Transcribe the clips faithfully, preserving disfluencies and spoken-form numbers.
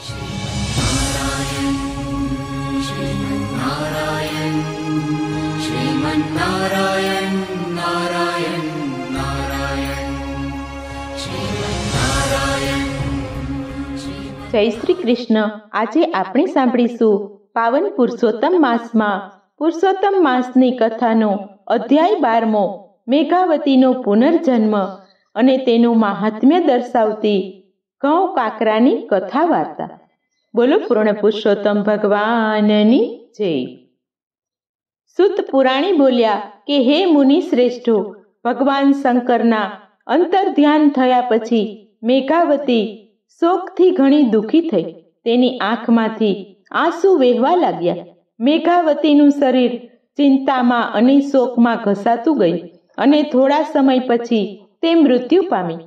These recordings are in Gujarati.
જય શ્રી કૃષ્ણ। આજે આપણે સાંભળીશું પાવન પુરુષોત્તમ માસમાં પુરુષોત્તમ માસની કથાનો અધ્યાય બારમો મેઘાવતીનો પુનર્જન્મ અને તેનું મહાત્મ્ય દર્શાવતી ઘઉં કાકરાની કથા વાર્તા। બોલો પૂર્ણ પુરુષોત્તમ ભગવાનની જય। સુત પુરાણી બોલ્યા કે હે મુનિ શ્રેષ્ઠો, ભગવાન શંકરના અંતર ધ્યાન થયા પછી મેઘાવતી શોકથી ઘણી દુઃખી થઈ। તેની આંખમાંથી આંસુ વહેવા લાગ્યા। મેઘાવતીનું શરીર ચિંતામાં અને શોકમાં ઘસાતું ગયું અને થોડા સમય પછી તે મૃત્યુ પામી।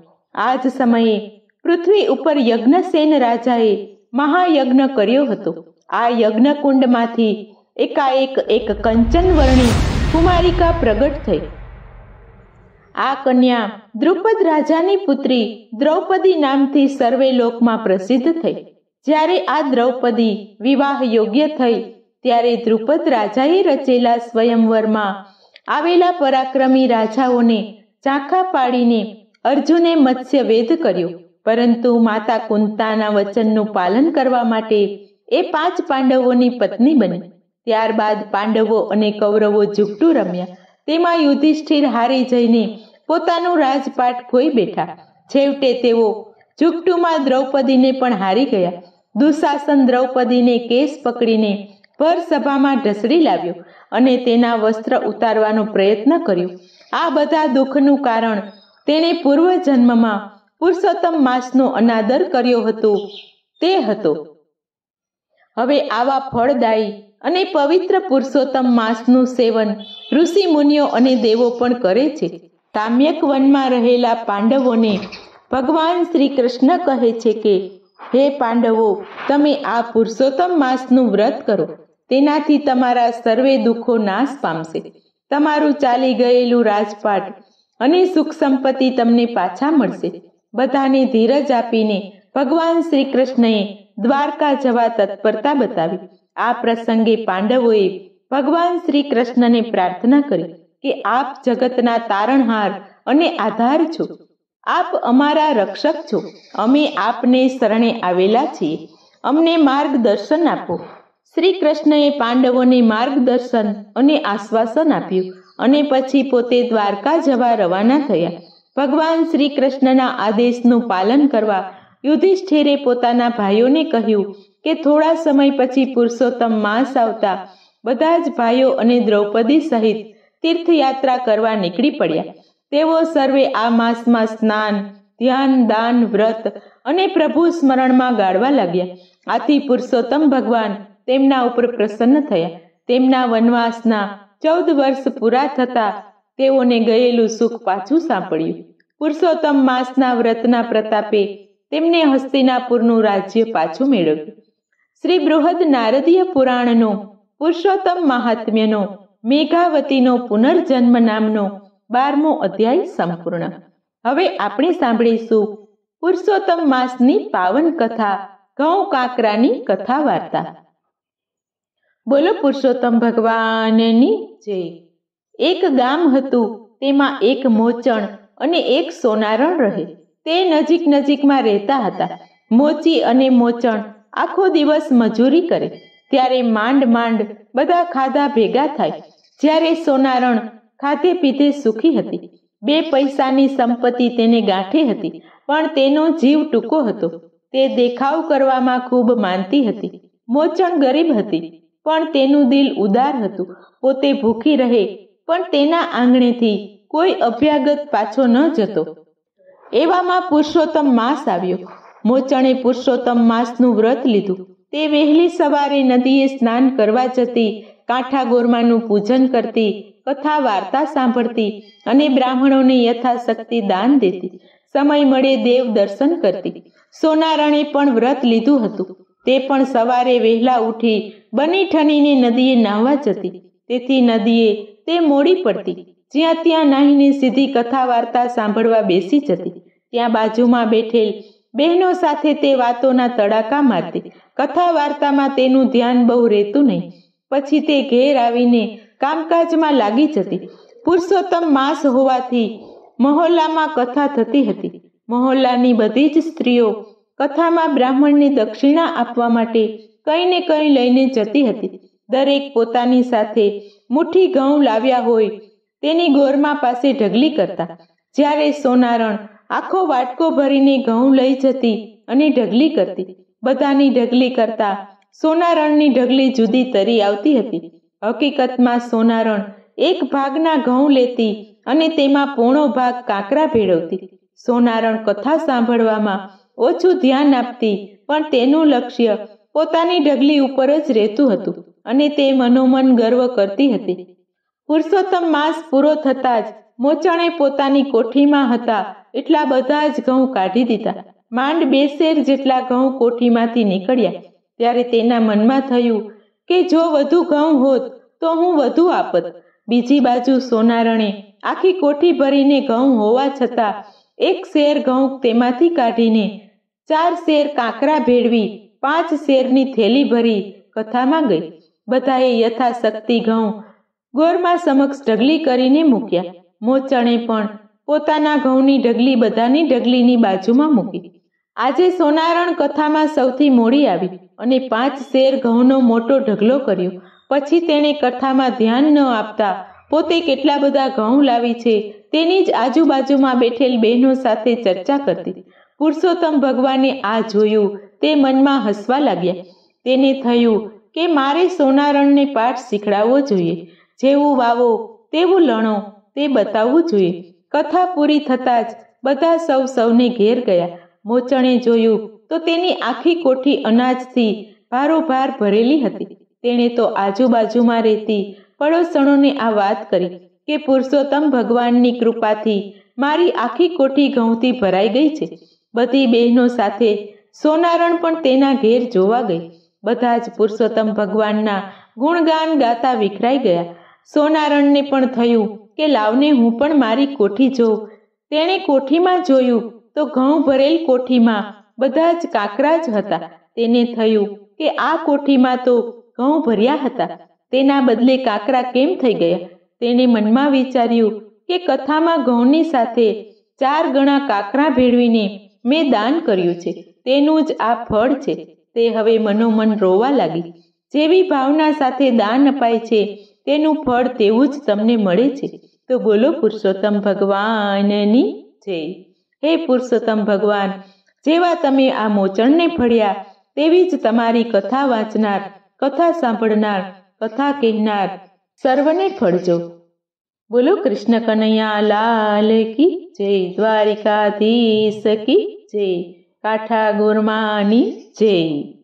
આ જ સમયે પૃથ્વી ઉપર યજ્ઞસેન રાજાએ મહાયજ્ઞ કર્યો હતો। આ યજ્ઞકુંડમાંથી એકાએક એક કંચનવર્ણી કુમારિકા પ્રગટ થઈ। આ કન્યા દ્રુપદ રાજાની પુત્રી દ્રૌપદી નામથી સર્વે લોકમાં પ્રસિદ્ધ થઈ। જ્યારે આ દ્રૌપદી વિવાહ યોગ્ય થઈ ત્યારે દ્રુપદ રાજાએ રચેલા સ્વયંવરમાં આવેલા પરાક્રમી રાજાઓને ઝાંખા પાડીને અર્જુને મત્સ્યવેધ કર્યો, પરંતુ માતા કુંતાના વચનનું પાલન કરવા માટે એ પાંચ પાંડવોની પત્ની બની। ત્યારબાદ પાંડવો અને કૌરવો ઝૂકટું રમ્યા, તેમાં યુધિષ્ઠિર હારી જઈને પોતાનું રાજપાટ ખોઈ બેઠા। છેવટે તેઓ ઝુકટુમાં દ્રૌપદીને પણ હારી ગયા। દુશાસન દ્રૌપદીને કેસ પકડીને ભર સભામાં ઢસડી લાવ્યો અને તેના વસ્ત્ર ઉતારવાનો પ્રયત્ન કર્યો। આ બધા દુઃખનું કારણ તેણે પૂર્વજન્મમાં પુરુષોત્તમ માસનો અનાદર કર્યો હતો તે હતો। હવે આવા ફળદાયી અને પવિત્ર પુરુષોત્તમ માસનું સેવન ઋષિ મુનિઓ અને દેવો પણ કરે છે। તામ્યક વનમાં રહેલા પાંડવોને ભગવાન શ્રી કૃષ્ણ કહે છે કે હે પાંડવો, તમે આ પુરુષોત્તમ માસનું વ્રત કરો, તેનાથી તમારા સર્વે દુઃખો નાશ પામશે, તમારું ચાલી ગયેલું રાજપાટ અને સુખ સંપત્તિ તમને પાછા મળશે। બધાને ધીરજ આપીને ભગવાન શ્રી કૃષ્ણએ દ્વારકા જવા તત્પરતા બતાવી। આ પ્રસંગે પાંડવોએ ભગવાન શ્રી કૃષ્ણને પ્રાર્થના કરી કે આપ જગતના તારણહાર અને આધાર છો, આપ અમારા રક્ષક છો, અમે આપને શરણે આવેલા છીએ, અમને માર્ગદર્શન આપો। શ્રી કૃષ્ણએ પાંડવોને માર્ગદર્શન અને આશ્વાસન આપ્યું અને પછી પોતે દ્વારકા જવા રવાના થયા। ભગવાન શ્રી કૃષ્ણના આદેશનું પાલન કરવા યુધિષ્ઠિરે પોતાના ભાઈઓને કહ્યું કે થોડા સમય પછી પુરુષોત્તમ માસ આવતા બધા જ ભાઈઓ અને દ્રૌપદી સહિત તીર્થયાત્રા કરવા નીકળી પડ્યા। તેઓ સર્વે આ માસમાં સ્નાન, ધ્યાન, દાન, વ્રત અને પ્રભુ સ્મરણમાં ગાળવા લાગ્યા। આથી પુરુષોત્તમ ભગવાન તેમના ઉપર પ્રસન્ન થયા। તેમના વનવાસના ચૌદ વર્ષ પૂરા થતાં તેઓને ગયેલું સુખ પાછું સાંપડ્યું। પુરુષોત્તમ માસના વ્રતના પ્રતાપે તેમને હસ્તિનાપુરનું રાજ્ય પાછું મેળવ્યું। શ્રી બૃહદ નારદીય પુરાણનો પુરુષોત્તમ મહાત્મ્યનો મેઘાવતીનો પુનર્જન્મ નામનો બારમો અધ્યાય સંપૂર્ણ। હવે આપણે સાંભળીશું પુરુષોત્તમ માસની પાવન કથા ઘઉં કાકરાની કથા વાર્તા। બોલો પુરુષોત્તમ ભગવાનની જય। એક ગામ હતું, તેમાં એક મોચણ અને એક સોનારણ રહે। તે નજીક નજીકમાં રહેતા હતા। મોચી અને મોચણ આખો દિવસ મજૂરી કરે, ત્યારે માંડ માંડ બધા ખાધા ભેગા થાય। જ્યારે સોનારણ ખાધે પીધે સુખી હતી, બે પૈસાની સંપત્તિ તેને ગાંઠે હતી, પણ તેનો જીવ ટૂંકો હતો। તે દેખાવ કરવામાં ખૂબ માનતી હતી। મોચણ ગરીબ હતી, પણ તેનું દિલ ઉદાર હતું। પોતે ભૂખી રહે, પણ તેના આંગણેથી કોઈ અભ્યાગત પાછો ન જતો। એવામાં પુરુષોત્તમ માસ આવ્યો। મોચણે પુરુષોત્તમ માસનું વ્રત લીધું। તે વહેલી સવારે નદીએ સ્નાન કરવા જતી, કાંઠા ગોરમાનું પૂજન કરતી, કથા વાર્તા સાંભળતી અને બ્રાહ્મણોને યથાશક્તિ દાન દેતી। સમય મળે દેવ દર્શન કરતી। સોનારણે પણ વ્રત લીધું હતું। તે પણ સવારે વહેલા ઉઠી બની ઠનીને નદીએ નાહવા જતી, તેથી નદીએ તે મોડી પડતી। જ્યાં ત્યાં નાહીને સીધી કથા વાર્તા સાંભળવા બેસી જતી। ત્યાં બાજુમાં બેઠેલ બહેનો સાથે તે વાતોના તડાકામાં તે કથા વાર્તામાં તેનું ધ્યાન બહુ રહેતું નહીં। પછી તે ઘેર આવીને કામકાજમાં લાગી જતી। પુરુષોત્તમ માસ હોવાથી મહોલ્લામાં કથા થતી હતી। મહોલ્લાની બધી જ સ્ત્રીઓ કથામાં બ્રાહ્મણને દક્ષિણા આપવા માટે કંઈ ને કંઈ લઈને જતી હતી। દરેક પોતાની સાથે મુઠ્ઠી ઘઉં લાવ્યા હોય તેની ગોરમા પાસે ઢગલી કરતા। જ્યારે સોનારણ આખો વાટકો ભરીને ઘઉં લઈ જતી અને ઢગલી કરતી। બધાની ઢગલી કરતા સોનારણની ઢગલી જુદી તરી આવતી હતી। હકીકતમાં સોનારણ એક ભાગના ઘઉં લેતી અને તેમાં પોણો ભાગ કાંકરા ભેળવતી। સોનારણ કથા સાંભળવામાં ઓછું ધ્યાન આપતી, પણ તેનું લક્ષ્ય પોતાની ઢગલી ઉપર જ રહેતું હતું અને તે મનોમન ગર્વ કરતી હતી। પુરુષોત્તમ માસ પૂરો થતાં જ મોચણે પોતાની કોઠીમાં હતા એટલા બધા જ ઘઉં કાઢી દીધા। માંડ બે શેર જેટલા ઘઉં કોઠીમાંથી નીકળ્યા। ત્યારે તેના મનમાં થયું કે જો વધુ ઘઉં હોત તો હું વધુ આપત। બીજી બાજુ સોનારણે આખી કોઠી ભરીને ઘઉં હોવા છતાં એક શેર ઘઉં તેમાંથી કાઢીને ચાર શેર કાંકરા ભેળવી પાંચ શેરની થેલી ભરી કથામાં ગઈ। બધાએ યથાશક્તિ ઘઉં ગોરમાં સમક્ષ ઢગલી કરીને મૂક્યા। મોચણે પણ પોતાના ઘઉંની ઢગલી બધાની ઢગલીની બાજુમાં મૂકી। આજે સોનારણ કથામાં સૌથી મોડી આવી અને પાંચ શેર ઘઉંનો મોટો ઢગલો કર્યો। પછી તેણે કથામાં ધ્યાન ન આપતા પોતે કેટલા બધા ઘઉં લાવી છે તેની જ આજુબાજુમાં બેઠેલ બહેનો સાથે ચર્ચા કરતી। પુરુષોત્તમ ભગવાને આ જોયું તે મનમાં હસવા લાગ્યા। તેને થયું કે મારે સોનારણને પાઠ શીખડાવવો જોઈએ। જેવું વાવો તેવું લણો તે બતાવવું જોઈએ। કથા પૂરી થતાં જ બધા સૌ સૌને ઘેર ગયા। મોચણે જોયું તો તેની આખી કોઠી અનાજથી ભારોભાર ભરેલી હતી। તેણે તો આજુબાજુમાં રહેતી પડોસણોને આ વાત કરી કે પુરુષોત્તમ ભગવાનની કૃપાથી મારી આખી કોઠી ઘઉંથી ભરાઈ ગઈ છે। બધી બહેનો સાથે સોનારણ પણ તેના ઘેર જોવા ગઈ। બધા જ પુરુષોત્તમ ભગવાનના ગુણગાન ગાતા વિખરાઈ ગયા। સોનારણને પણ થયું કે લાવને હું પણ મારી કોઠી જોઉં। તેણે કોઠીમાં જોયું તો ઘઉં ભરેલ કોઠીમાં બધા જ કાંકરા જ હતા। તેને થયું કે આ કોઠીમાં તો ઘઉં ભર્યા હતા, તેના બદલે કાંકરા કેમ થઈ ગયા? તેણે મનમાં વિચાર્યું કે કથામાં ઘઉંની સાથે ચાર ગણા કાંકરા ભેળવીને મેં દાન કર્યું છે, તેનું જ આ ફળ છે। તે હવે મનોમન રોવા લાગી। જેવી ભાવના સાથે દાન અપાય છે તેનું ફળ તેવું જ તમને મળે છે। તો બોલો પુરુષોત્તમ ભગવાનની જય। હે પુરુષોત્તમ ભગવાન, જેવા તમે આ મોચણને ફળ્યા તેવી જ તમારી કથા વાંચનાર, કથા સાંભળનાર, કથા કહેનાર સર્વને ફળજો। બોલો કૃષ્ણ કનૈયા લાલ કી જય, દ્વારિકાધીશ કી જય, કાઠા ગુરમાની જય।